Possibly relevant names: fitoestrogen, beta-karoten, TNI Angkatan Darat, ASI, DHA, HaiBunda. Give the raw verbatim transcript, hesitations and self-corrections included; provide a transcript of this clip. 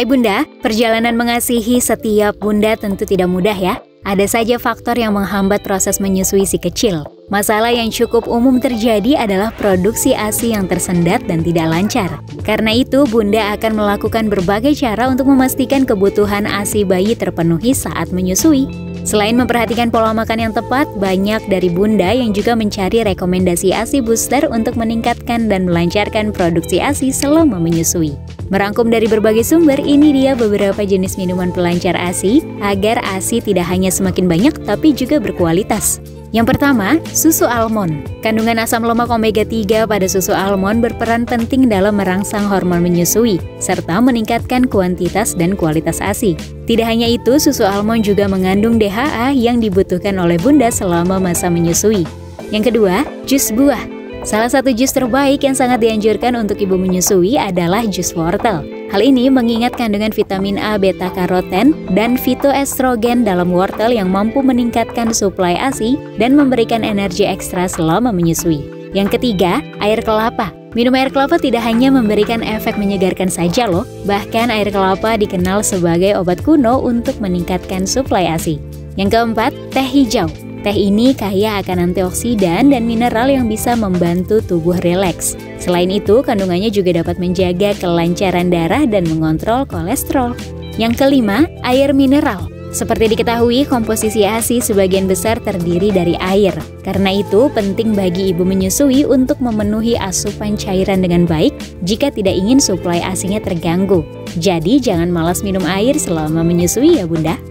Hai Bunda, perjalanan mengasihi setiap bunda tentu tidak mudah ya. Ada saja faktor yang menghambat proses menyusui si kecil. Masalah yang cukup umum terjadi adalah produksi ASI yang tersendat dan tidak lancar. Karena itu, Bunda akan melakukan berbagai cara untuk memastikan kebutuhan ASI bayi terpenuhi saat menyusui. Selain memperhatikan pola makan yang tepat, banyak dari Bunda yang juga mencari rekomendasi ASI booster untuk meningkatkan dan melancarkan produksi ASI selama menyusui. Merangkum dari berbagai sumber, ini dia beberapa jenis minuman pelancar ASI agar ASI tidak hanya semakin banyak tapi juga berkualitas. Yang pertama, susu almond. Kandungan asam lemak omega tiga pada susu almond berperan penting dalam merangsang hormon menyusui, serta meningkatkan kuantitas dan kualitas ASI. Tidak hanya itu, susu almond juga mengandung D H A yang dibutuhkan oleh bunda selama masa menyusui. Yang kedua, jus buah. Salah satu jus terbaik yang sangat dianjurkan untuk ibu menyusui adalah jus wortel. Hal ini mengingat kandungan vitamin A, beta-karoten, dan fitoestrogen dalam wortel yang mampu meningkatkan suplai ASI dan memberikan energi ekstra selama menyusui. Yang ketiga, air kelapa. Minum air kelapa tidak hanya memberikan efek menyegarkan saja loh, bahkan air kelapa dikenal sebagai obat kuno untuk meningkatkan suplai ASI. Yang keempat, teh hijau. Teh ini kaya akan antioksidan dan mineral yang bisa membantu tubuh rileks. Selain itu, kandungannya juga dapat menjaga kelancaran darah dan mengontrol kolesterol. Yang kelima, air mineral. Seperti diketahui, komposisi ASI sebagian besar terdiri dari air. Karena itu, penting bagi ibu menyusui untuk memenuhi asupan cairan dengan baik jika tidak ingin suplai ASI-nya terganggu. Jadi, jangan malas minum air selama menyusui ya Bunda.